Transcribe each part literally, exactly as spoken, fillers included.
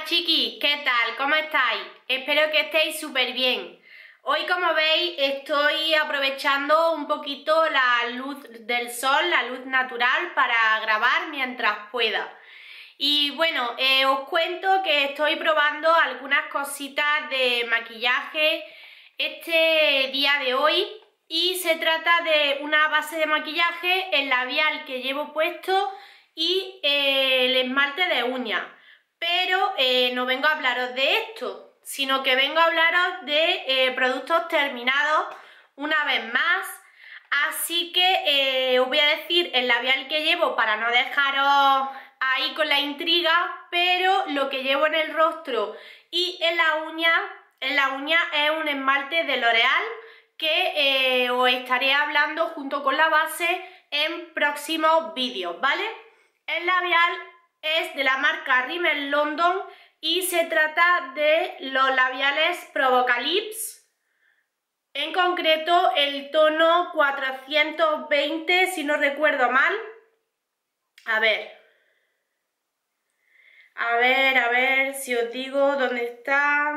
Hola chiquis, ¿qué tal? ¿Cómo estáis? Espero que estéis súper bien. Hoy, como veis, estoy aprovechando un poquito la luz del sol, la luz natural, para grabar mientras pueda. Y bueno, eh, os cuento que estoy probando algunas cositas de maquillaje este día de hoy. Y se trata de una base de maquillaje, el labial que llevo puesto y eh, el esmalte de uñas. Pero eh, no vengo a hablaros de esto, sino que vengo a hablaros de eh, productos terminados una vez más. Así que eh, os voy a decir el labial que llevo para no dejaros ahí con la intriga, pero lo que llevo en el rostro y en la uña, en la uña es un esmalte de L'Oréal que eh, os estaré hablando junto con la base en próximos vídeos, ¿vale? El labial es de la marca Rimmel London y se trata de los labiales Provocalips, en concreto el tono cuatrocientos veinte, si no recuerdo mal. A ver, a ver, a ver si os digo dónde está.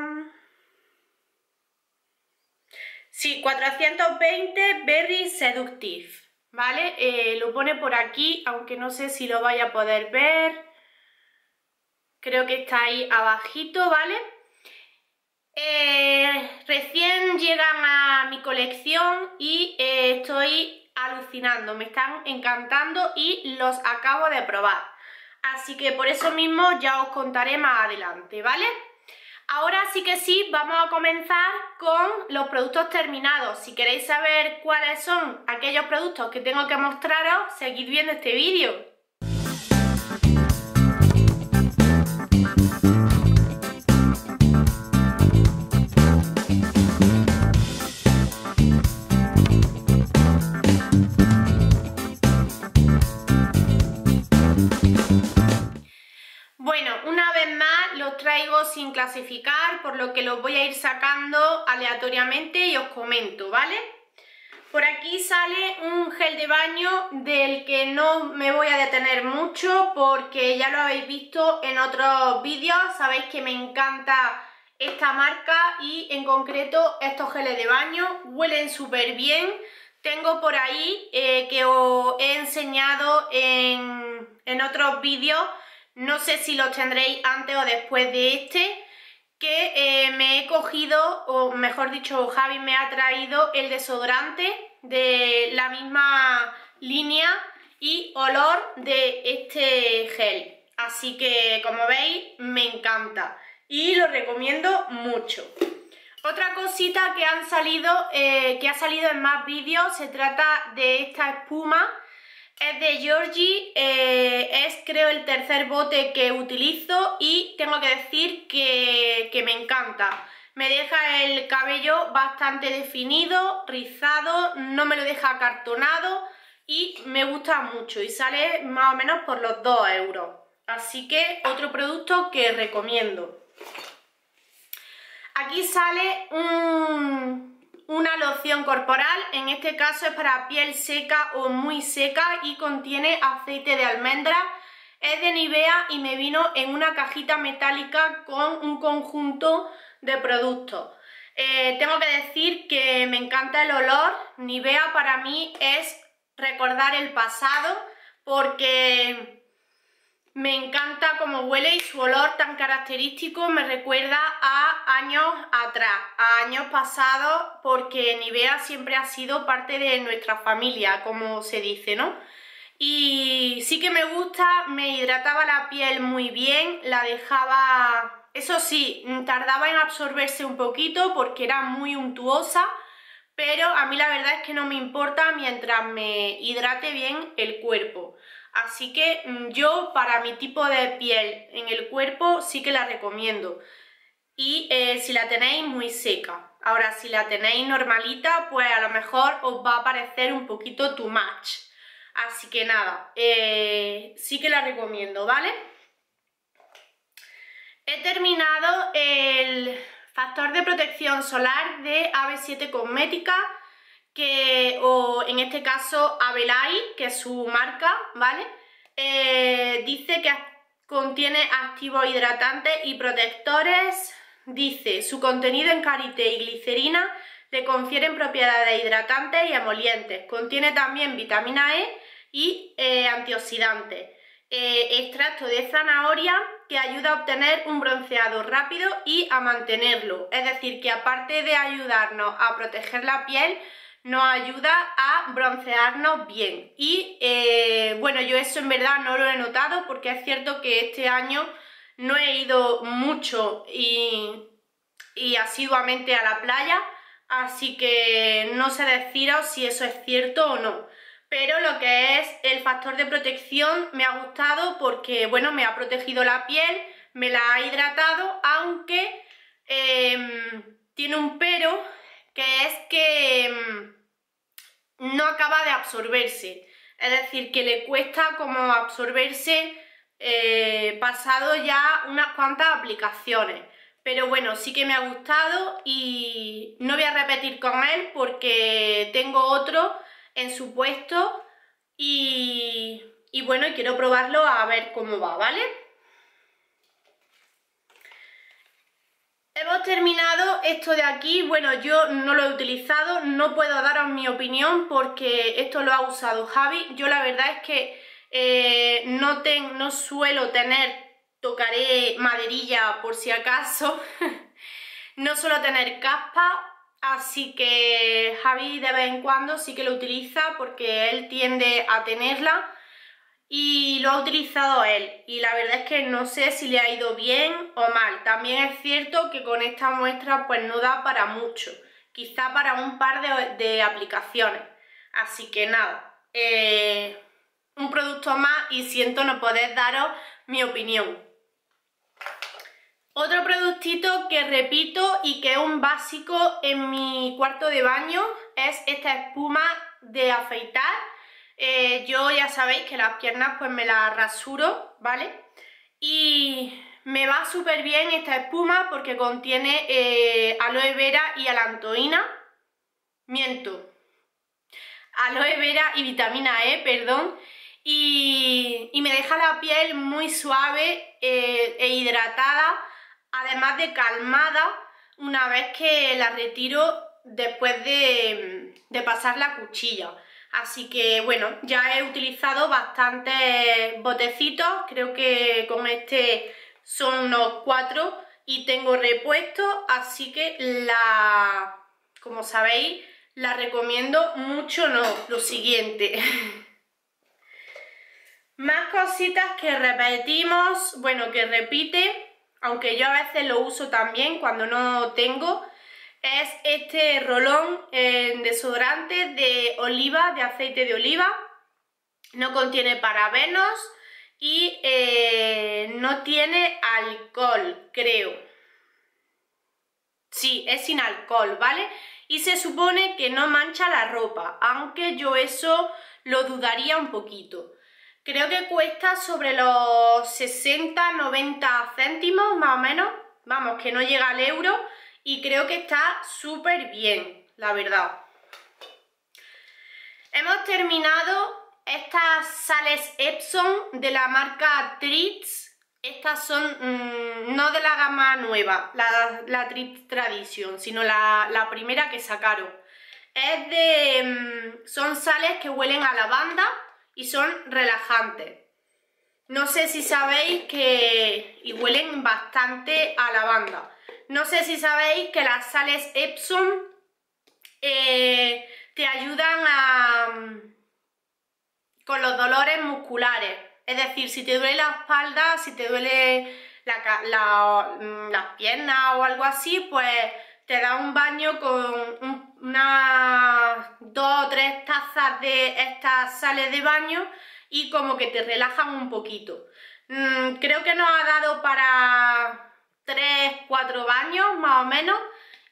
Sí, cuatrocientos veinte Berry Seductive, ¿vale? Eh, lo pone por aquí, aunque no sé si lo vaya a poder ver. Creo que está ahí abajito, ¿vale? Eh, recién llegan a mi colección y eh, estoy alucinando, me están encantando y los acabo de probar. Así que por eso mismo ya os contaré más adelante, ¿vale? Ahora sí que sí, vamos a comenzar con los productos terminados. Si queréis saber cuáles son aquellos productos que tengo que mostraros, seguid viendo este vídeo. Sin clasificar, por lo que los voy a ir sacando aleatoriamente y os comento, ¿vale? Por aquí sale un gel de baño del que no me voy a detener mucho porque ya lo habéis visto en otros vídeos, sabéis que me encanta esta marca y en concreto estos geles de baño huelen súper bien. Tengo por ahí eh, que os he enseñado en, en otros vídeos. No sé si los tendréis antes o después de este, que eh, me he cogido, o mejor dicho, Javi me ha traído el desodorante de la misma línea y olor de este gel. Así que, como veis, me encanta y lo recomiendo mucho. Otra cosita que, han salido, eh, que ha salido en más vídeos, se trata de esta espuma. Es de Giorgi, eh, es creo el tercer bote que utilizo y tengo que decir que, que me encanta. Me deja el cabello bastante definido, rizado, no me lo deja acartonado y me gusta mucho y sale más o menos por los dos euros. Así que otro producto que recomiendo. Aquí sale un... una loción corporal, en este caso es para piel seca o muy seca y contiene aceite de almendra. Es de Nivea y me vino en una cajita metálica con un conjunto de productos. Eh, tengo que decir que me encanta el olor. Nivea para mí es recordar el pasado porque me encanta cómo huele y su olor tan característico me recuerda a años atrás, a años pasados, porque Nivea siempre ha sido parte de nuestra familia, como se dice, ¿no? Y sí que me gusta, me hidrataba la piel muy bien, la dejaba... Eso sí, tardaba en absorberse un poquito porque era muy untuosa, pero a mí la verdad es que no me importa mientras me hidrate bien el cuerpo. Así que yo para mi tipo de piel en el cuerpo sí que la recomiendo. Y eh, si la tenéis muy seca. Ahora si la tenéis normalita pues a lo mejor os va a parecer un poquito too much. Así que nada, eh, sí que la recomiendo, ¿vale? He terminado el factor de protección solar de A B siete Cosmética. Que, o en este caso Avelay, que es su marca, ¿vale? Eh, dice que, Contiene activos hidratantes y protectores. Dice, su contenido en karité y glicerina le confieren propiedades hidratantes y emolientes. Contiene también vitamina E y eh, antioxidantes. Eh, extracto de zanahoria que ayuda a obtener un bronceado rápido y a mantenerlo. Es decir, que aparte de ayudarnos a proteger la piel, nos ayuda a broncearnos bien. Y eh, bueno, yo eso en verdad no lo he notado, porque es cierto que este año no he ido mucho y, y asiduamente a la playa, así que no sé deciros si eso es cierto o no, pero lo que es el factor de protección me ha gustado porque, bueno, me ha protegido la piel, me la ha hidratado, aunque eh, tiene un pero, que es que eh, no acaba de absorberse, es decir, que le cuesta como absorberse eh, pasado ya unas cuantas aplicaciones. Pero bueno, sí que me ha gustado y no voy a repetir con él porque tengo otro en su puesto y, y bueno, quiero probarlo a ver cómo va, ¿vale? Hemos terminado esto de aquí. Bueno, yo no lo he utilizado, no puedo daros mi opinión porque esto lo ha usado Javi. Yo la verdad es que eh, no, ten, no suelo tener, tocaré maderilla por si acaso, no suelo tener caspa, así que Javi de vez en cuando sí que lo utiliza porque él tiende a tenerla y lo ha utilizado él, y la verdad es que no sé si le ha ido bien o mal. También es cierto que con esta muestra pues no da para mucho, quizá para un par de, de aplicaciones, así que nada, eh, un producto más y siento no poder daros mi opinión. Otro productito que repito y que es un básico en mi cuarto de baño es esta espuma de afeitar. Eh, yo ya sabéis que las piernas pues me las rasuro, ¿vale? Y me va súper bien esta espuma porque contiene eh, aloe vera y alantoína, miento, aloe vera y vitamina E, perdón, y, y me deja la piel muy suave eh, e hidratada, además de calmada una vez que la retiro después de, de pasar la cuchilla. Así que bueno, ya he utilizado bastantes botecitos, creo que con este son unos cuatro y tengo repuesto, así que la, como sabéis, la recomiendo mucho, no, lo siguiente. Más cositas que repetimos, bueno, que repite, aunque yo a veces lo uso también cuando no tengo. Es este rolón en eh, desodorante de oliva, de aceite de oliva. No contiene parabenos y eh, no tiene alcohol, creo. Sí, es sin alcohol, ¿vale? Y se supone que no mancha la ropa, aunque yo eso lo dudaría un poquito. Creo que cuesta sobre los sesenta noventa céntimos más o menos. Vamos, que no llega al euro. Y creo que está súper bien, la verdad. Hemos terminado estas sales Epsom de la marca TRIPS. Estas son mmm, no de la gama nueva, la, la TRIPS Tradition, sino la, la primera que sacaron. Es de, mmm, son sales que huelen a lavanda y son relajantes. No sé si sabéis que y huelen bastante a lavanda. No sé si sabéis que las sales Epsom eh, te ayudan a, con los dolores musculares. Es decir, si te duele la espalda, si te duele la, la, las piernas o algo así, pues te da un baño con unas dos o tres tazas de estas sales de baño y como que te relajan un poquito. Mm, creo que nos ha dado para tres cuatro baños más o menos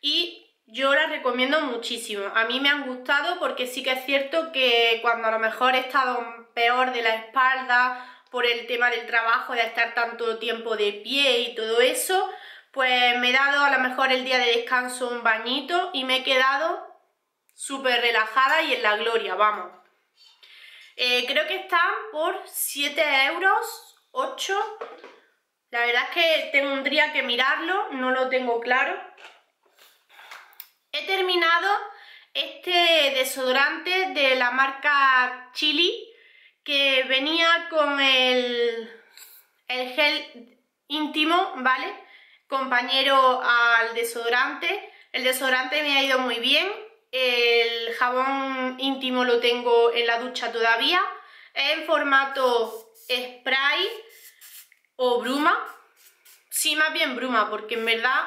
y yo las recomiendo muchísimo. A mí me han gustado porque sí que es cierto que cuando a lo mejor he estado peor de la espalda por el tema del trabajo, de estar tanto tiempo de pie y todo eso, pues me he dado a lo mejor el día de descanso un bañito y me he quedado súper relajada y en la gloria, vamos. Eh, creo que están por siete euros ocho. La verdad es que tendría que mirarlo, no lo tengo claro. He terminado este desodorante de la marca Chili, que venía con el, el gel íntimo, ¿vale? Compañero al desodorante. El desodorante me ha ido muy bien. El jabón íntimo lo tengo en la ducha todavía. En formato spray o bruma. Sí, más bien bruma, porque en verdad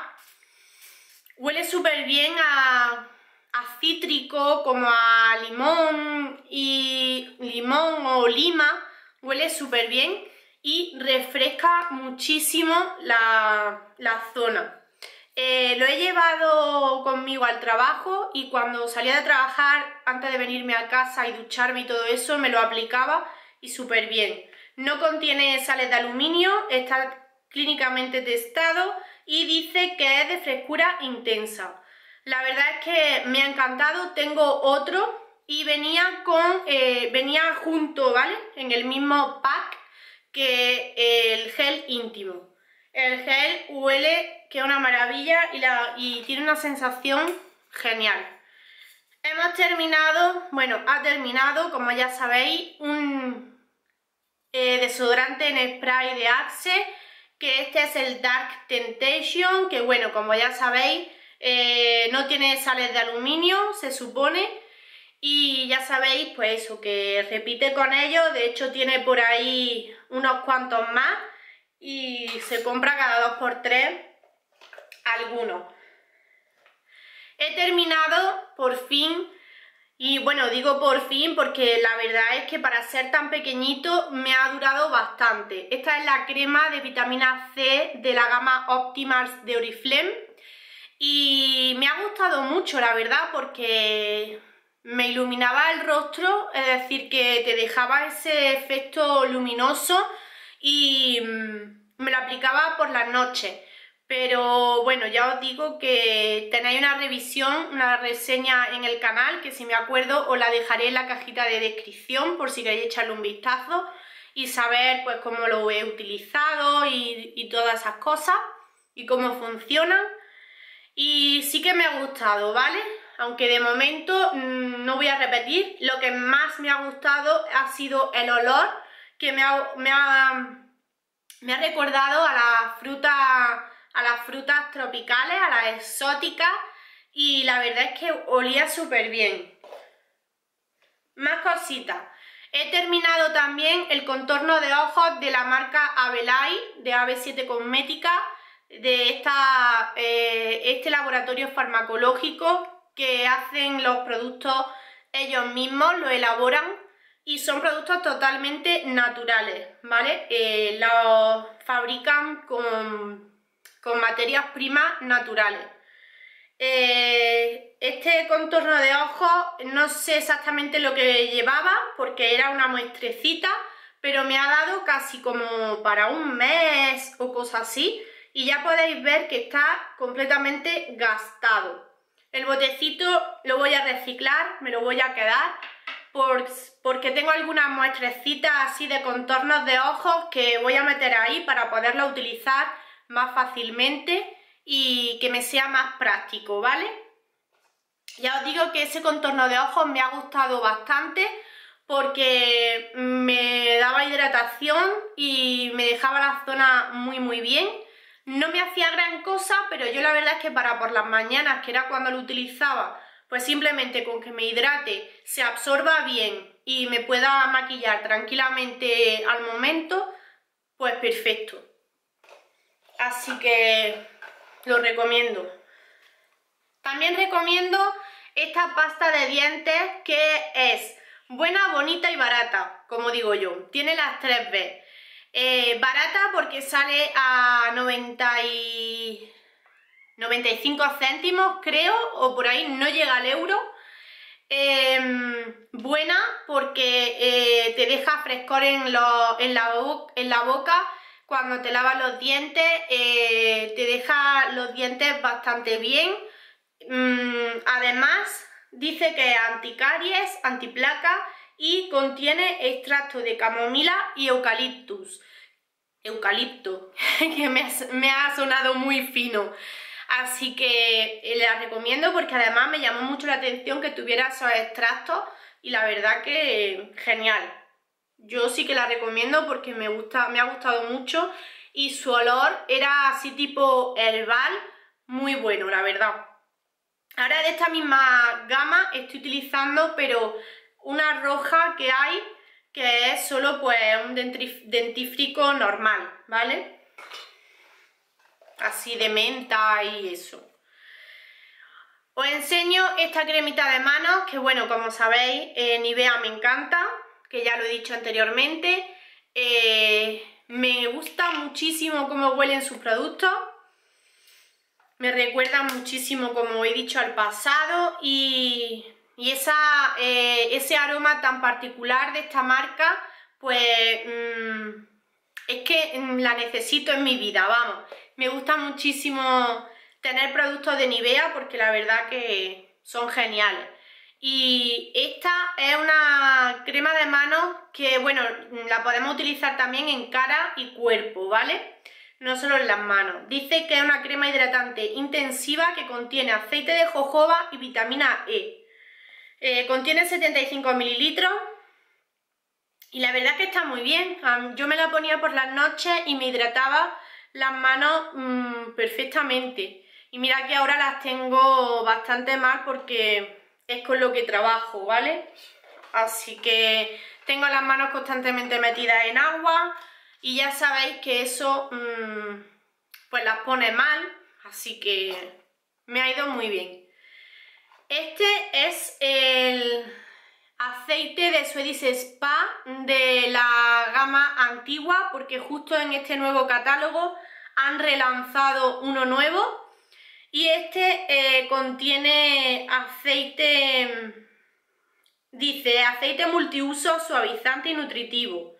huele súper bien a, a cítrico, como a limón y limón o lima. Huele súper bien y refresca muchísimo la, la zona. Eh, lo he llevado conmigo al trabajo y cuando salía de trabajar, antes de venirme a casa y ducharme y todo eso, me lo aplicaba y súper bien. No contiene sales de aluminio, está clínicamente testado y dice que es de frescura intensa. La verdad es que me ha encantado. Tengo otro y venía con eh, venía junto, ¿vale? En el mismo pack que el gel íntimo. El gel huele que es una maravilla y, la, y tiene una sensación genial. Hemos terminado, bueno, ha terminado, como ya sabéis, un eh, desodorante en spray de Axe, que este es el Dark Temptation, que bueno, como ya sabéis, eh, no tiene sales de aluminio, se supone, y ya sabéis, pues eso, que repite con ello. De hecho tiene por ahí unos cuantos más, y se compra cada dos por tres alguno. He terminado por fin, y bueno, digo por fin porque la verdad es que para ser tan pequeñito me ha durado bastante. Esta es la crema de vitamina C de la gama Optimals de Oriflame y me ha gustado mucho, la verdad, porque me iluminaba el rostro, es decir, que te dejaba ese efecto luminoso. Y me lo aplicaba por las noches, pero bueno, ya os digo que tenéis una revisión, una reseña en el canal, que si me acuerdo os la dejaré en la cajita de descripción por si queréis echarle un vistazo y saber pues cómo lo he utilizado y, y todas esas cosas y cómo funcionan. Y sí que me ha gustado, ¿vale? Aunque de momento mmm, no voy a repetir. Lo que más me ha gustado ha sido el olor, que me ha, me, ha, me ha recordado a las frutas, a las frutas tropicales, a las exóticas, y la verdad es que olía súper bien. Más cositas. He terminado también el contorno de ojos de la marca Avelay, de A B siete Cosmética, de esta, eh, este laboratorio farmacológico que hacen los productos ellos mismos, lo elaboran. Y son productos totalmente naturales, ¿vale? Eh, los fabrican con, con materias primas naturales. Eh, este contorno de ojos no sé exactamente lo que llevaba porque era una muestrecita, pero me ha dado casi como para un mes o cosas así. Y ya podéis ver que está completamente gastado. El botecito lo voy a reciclar, me lo voy a quedar, porque tengo algunas muestrecitas así de contornos de ojos que voy a meter ahí para poderla utilizar más fácilmente y que me sea más práctico, ¿vale? Ya os digo que ese contorno de ojos me ha gustado bastante porque me daba hidratación y me dejaba la zona muy muy bien. No me hacía gran cosa, pero yo la verdad es que para por las mañanas, que era cuando lo utilizaba, pues simplemente con que me hidrate, se absorba bien y me pueda maquillar tranquilamente al momento, pues perfecto. Así que lo recomiendo. También recomiendo esta pasta de dientes que es buena, bonita y barata, como digo yo. Tiene las tres B. Eh, barata porque sale a noventa y noventa y cinco céntimos, creo, o por ahí, no llega al euro. Eh, buena porque eh, te deja frescor en, lo, en, la en la boca cuando te lavas los dientes, eh, te deja los dientes bastante bien. Mm, además, dice que es anticaries, antiplaca y contiene extracto de camomila y eucaliptus, eucalipto, que me, me ha sonado muy fino. Así que la recomiendo porque además me llamó mucho la atención que tuviera esos extractos y la verdad que genial. Yo sí que la recomiendo porque me gusta, me ha gustado mucho y su olor era así tipo herbal, muy bueno la verdad. Ahora de esta misma gama estoy utilizando pero una roja que hay que es solo pues un dentífrico normal, ¿vale? Así de menta y eso. Os enseño esta cremita de manos que bueno, como sabéis, eh, Nivea me encanta, que ya lo he dicho anteriormente. Eh, me gusta muchísimo cómo huelen sus productos. Me recuerda muchísimo, como he dicho, al pasado y... Y esa, eh, ese aroma tan particular de esta marca, pues mmm, es que mmm, la necesito en mi vida, vamos. Me gusta muchísimo tener productos de Nivea porque la verdad que son geniales. Y esta es una crema de manos que, bueno, la podemos utilizar también en cara y cuerpo, ¿vale? No solo en las manos. Dice que es una crema hidratante intensiva que contiene aceite de jojoba y vitamina E. Eh, contiene setenta y cinco mililitros y la verdad es que está muy bien. Yo me la ponía por las noches y me hidrataba las manos mmm, perfectamente. Y mira que ahora las tengo bastante mal porque es con lo que trabajo, ¿vale? Así que tengo las manos constantemente metidas en agua y ya sabéis que eso mmm, pues las pone mal, así que me ha ido muy bien. Este es el aceite de Swedish Spa de la gama antigua porque justo en este nuevo catálogo han relanzado uno nuevo y este eh, contiene aceite, dice aceite multiuso suavizante y nutritivo.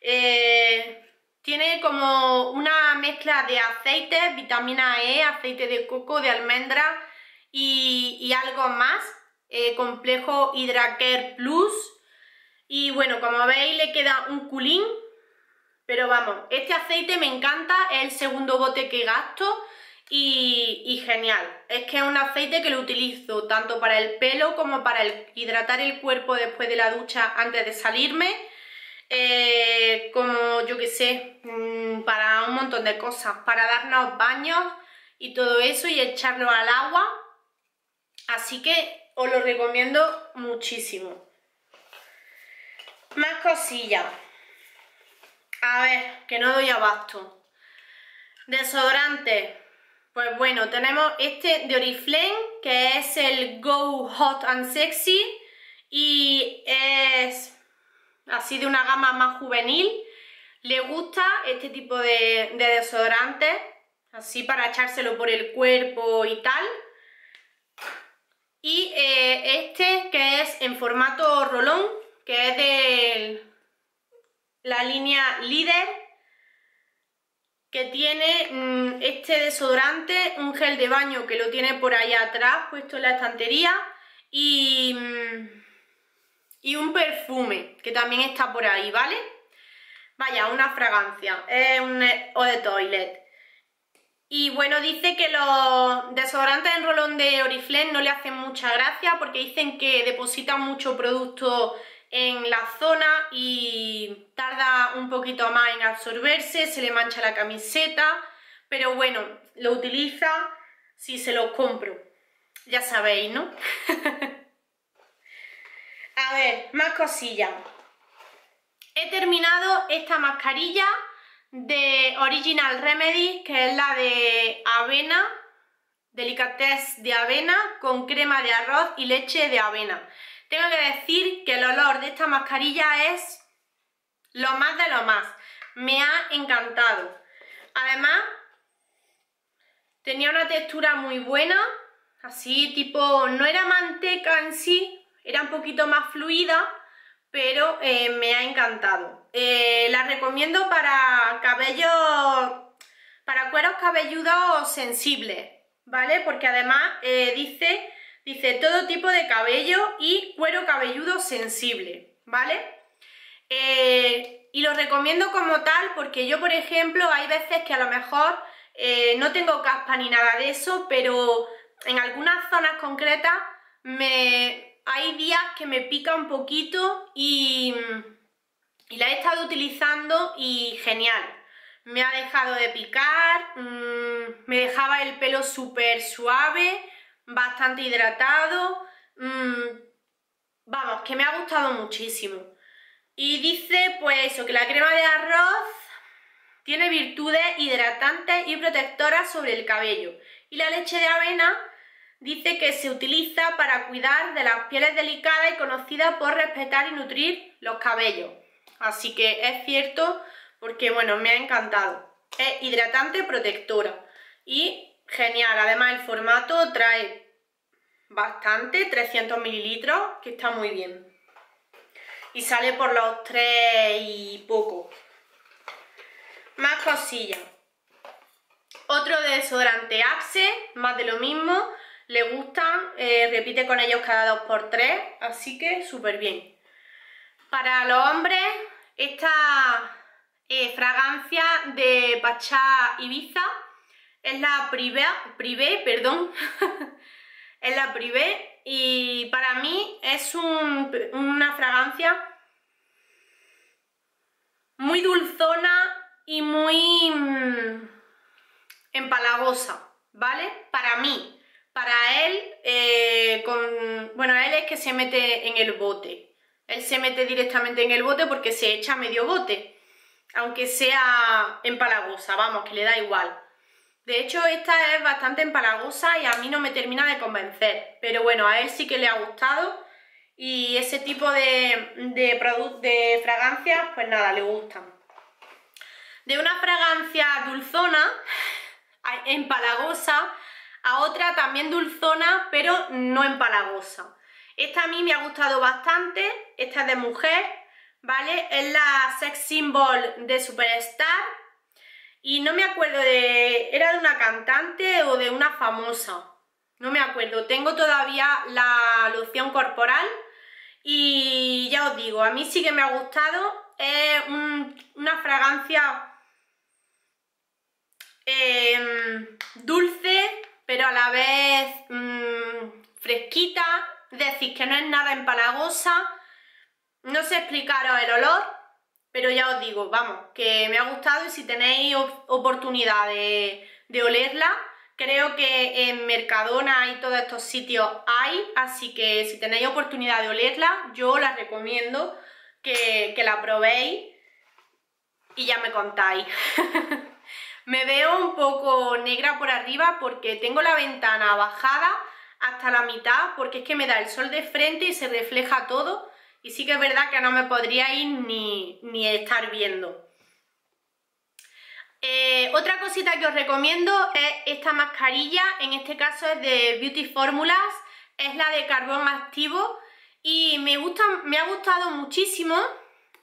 Eh, tiene como una mezcla de aceites, vitamina E, aceite de coco, de almendra, Y, y algo más, eh, complejo Hidracare Plus. Y bueno, como veis le queda un culín, pero vamos, este aceite me encanta, es el segundo bote que gasto y, y genial. Es que es un aceite que lo utilizo tanto para el pelo como para el, hidratar el cuerpo después de la ducha antes de salirme, eh, como yo que sé, para un montón de cosas, para darnos baños y todo eso y echarlo al agua. Así que os lo recomiendo muchísimo. Más cosillas. A ver, que no doy abasto. Desodorante. Pues bueno, tenemos este de Oriflame, que es el Go Hot and Sexy. Y es así de una gama más juvenil. Le gusta este tipo de, de desodorante. Así para echárselo por el cuerpo y tal. Y eh, este que es en formato rolón, que es de la línea Líder, que tiene mmm, este desodorante, un gel de baño que lo tiene por allá atrás, puesto en la estantería, y, mmm, y un perfume que también está por ahí, ¿vale? Vaya, una fragancia, es un eau de toilette. Y bueno, dice que los desodorantes en rolón de Oriflame no le hacen mucha gracia porque dicen que depositan mucho producto en la zona y tarda un poquito más en absorberse, se le mancha la camiseta, pero bueno, lo utiliza si se lo compro. Ya sabéis, ¿no? A ver, más cosillas. He terminado esta mascarilla de Original Remedy, que es la de avena, delicatez de avena con crema de arroz y leche de avena. Tengo que decir que el olor de esta mascarilla es lo más de lo más, me ha encantado. Además tenía una textura muy buena, así tipo, no era manteca en sí, era un poquito más fluida, pero eh, me ha encantado. Eh, la recomiendo para cabellos, para cueros cabelludos sensibles, ¿vale? Porque además eh, dice, dice todo tipo de cabello y cuero cabelludo sensible, ¿vale? Eh, y lo recomiendo como tal porque yo, por ejemplo, hay veces que a lo mejor eh, no tengo caspa ni nada de eso, pero en algunas zonas concretas me, hay días que me pica un poquito y, y la he estado utilizando y genial. Me ha dejado de picar, mmm, me dejaba el pelo súper suave, bastante hidratado, mmm, vamos, que me ha gustado muchísimo. Y dice pues eso, que la crema de arroz tiene virtudes hidratantes y protectoras sobre el cabello. Y la leche de avena dice que se utiliza para cuidar de las pieles delicadas y conocidas por respetar y nutrir los cabellos. Así que es cierto, porque bueno, me ha encantado. Es hidratante, protectora y genial. Además el formato trae bastante, trescientos mililitros, que está muy bien. Y sale por los tres y poco. Más cosillas. Otro de desodorante Axe, más de lo mismo. Le gustan, eh, repite con ellos cada dos por tres, así que súper bien. Para los hombres, esta eh, fragancia de Pachá Ibiza es la Privé, privé perdón. Es la Privé y para mí es un, una fragancia muy dulzona y muy mmm, empalagosa, ¿vale? Para mí, para él, eh, con, bueno, él es que se mete en el bote. Él se mete directamente en el bote porque se echa medio bote, aunque sea empalagosa, vamos, que le da igual. De hecho, esta es bastante empalagosa y a mí no me termina de convencer. Pero bueno, a él sí que le ha gustado y ese tipo de, de, de fragancias, pues nada, le gustan. De una fragancia dulzona, empalagosa, a otra también dulzona, pero no empalagosa. Esta a mí me ha gustado bastante, esta es de mujer, ¿vale? Es la Sex Symbol de Superstar. Y no me acuerdo de... era de una cantante o de una famosa. No me acuerdo. Tengo todavía la loción corporal. Y ya os digo, a mí sí que me ha gustado. Es un, una fragancia eh, dulce, pero a la vez mmm, fresquita. Es decir, que no es nada empalagosa. No sé explicaros el olor. Pero ya os digo, vamos, que me ha gustado y si tenéis oportunidad de, de olerla, creo que en Mercadona y todos estos sitios hay, así que si tenéis oportunidad de olerla, yo la recomiendo que, que la probéis y ya me contáis. Me veo un poco negra por arriba porque tengo la ventana bajada hasta la mitad, porque es que me da el sol de frente y se refleja todo. Y sí que es verdad que no me podría ir ni, ni estar viendo. Eh, otra cosita que os recomiendo es esta mascarilla. En este caso es de Beauty Fórmulas. Es la de carbón activo. Y me, gusta, me ha gustado muchísimo.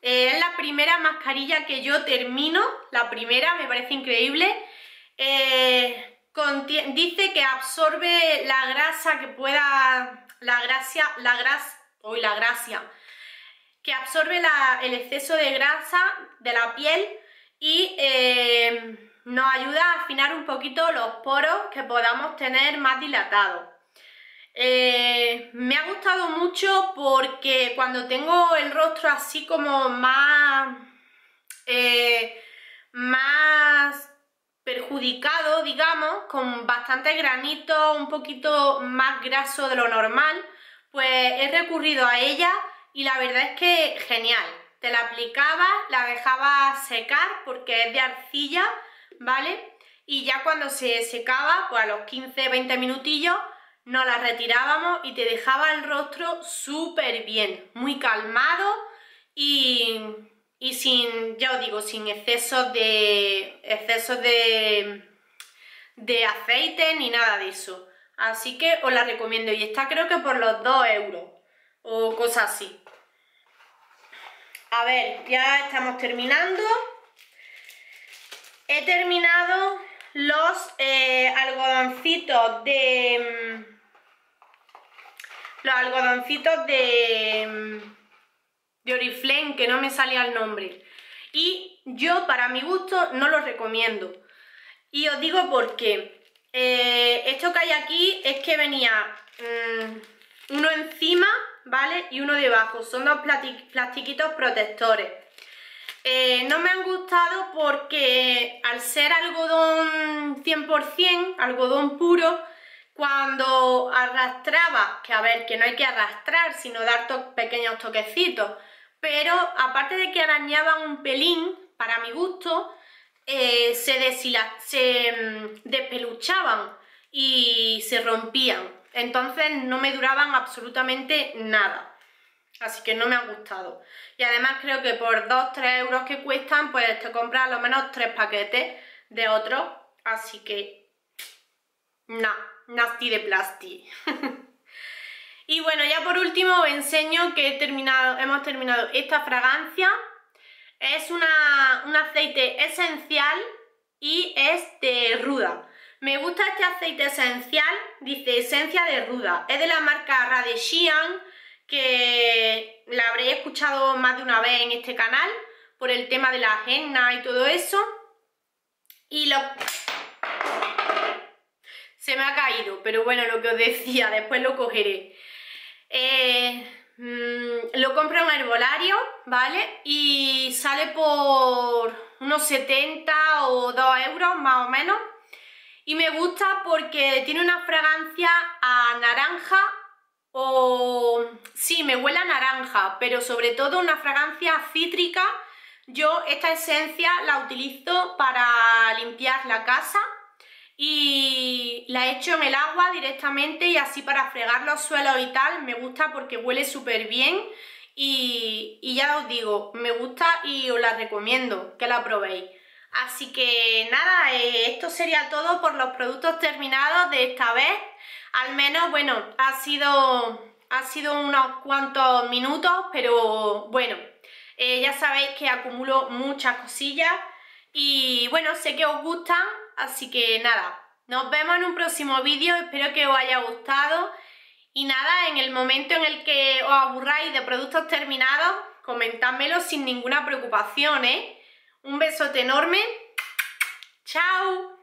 Eh, es la primera mascarilla que yo termino. La primera, me parece increíble. Eh, dice que absorbe la grasa que pueda... La grasa... La grasa... Hoy la grasa... que absorbe la, el exceso de grasa de la piel y eh, nos ayuda a afinar un poquito los poros que podamos tener más dilatados. Eh, me ha gustado mucho porque cuando tengo el rostro así como más, eh, más perjudicado, digamos, con bastante granito, un poquito más graso de lo normal, pues he recurrido a ella. Y la verdad es que genial, te la aplicabas, la dejabas secar porque es de arcilla, ¿vale? Y ya cuando se secaba, pues a los quince a veinte minutillos nos la retirábamos y te dejaba el rostro súper bien, muy calmado y, y sin, ya os digo, sin excesos de, excesos de, de aceite ni nada de eso. Así que os la recomiendo y está creo que por los dos euros o cosas así. A ver, ya estamos terminando. He terminado los eh, algodoncitos de... Los algodoncitos de... De Oriflame, que no me salía el nombre. y yo, para mi gusto, no los recomiendo. Y os digo por qué. Eh, esto que hay aquí es que venía mmm, uno encima, ¿vale? Y uno debajo. Son dos plastiquitos protectores. Eh, no me han gustado porque al ser algodón cien por cien, algodón puro, cuando arrastraba, que a ver, que no hay que arrastrar, sino dar to- pequeños toquecitos, pero aparte de que arañaban un pelín, para mi gusto, eh, se, deshila- se despeluchaban y se rompían. Entonces no me duraban absolutamente nada. Así que no me han gustado. Y además creo que por dos a tres euros que cuestan, pues te compras al menos tres paquetes de otros. Así que, nah, nasty de plasti. Y bueno, ya por último os enseño que he terminado, hemos terminado esta fragancia. Es una, un aceite esencial y es de ruda. Me gusta este aceite esencial, dice esencia de ruda. Es de la marca Radeshian, que la habréis escuchado más de una vez en este canal, por el tema de la henna y todo eso. Y lo... se me ha caído, pero bueno, lo que os decía, después lo cogeré. Eh, mmm, lo compro en Herbolario, ¿vale? Y sale por unos setenta o dos euros más o menos. Y me gusta porque tiene una fragancia a naranja. O sí, me huele a naranja, pero sobre todo una fragancia cítrica. Yo esta esencia la utilizo para limpiar la casa y la echo en el agua directamente, y así para fregar los suelos y tal. Me gusta porque huele súper bien y, y ya os digo, me gusta y os la recomiendo que la probéis. Así que nada, eh, esto sería todo por los productos terminados de esta vez. Al menos, bueno, ha sido, ha sido unos cuantos minutos, pero bueno, eh, ya sabéis que acumulo muchas cosillas y bueno, sé que os gustan, así que nada, nos vemos en un próximo vídeo, espero que os haya gustado y nada, en el momento en el que os aburráis de productos terminados, comentádmelo sin ninguna preocupación, ¿eh? Un besote enorme, chao.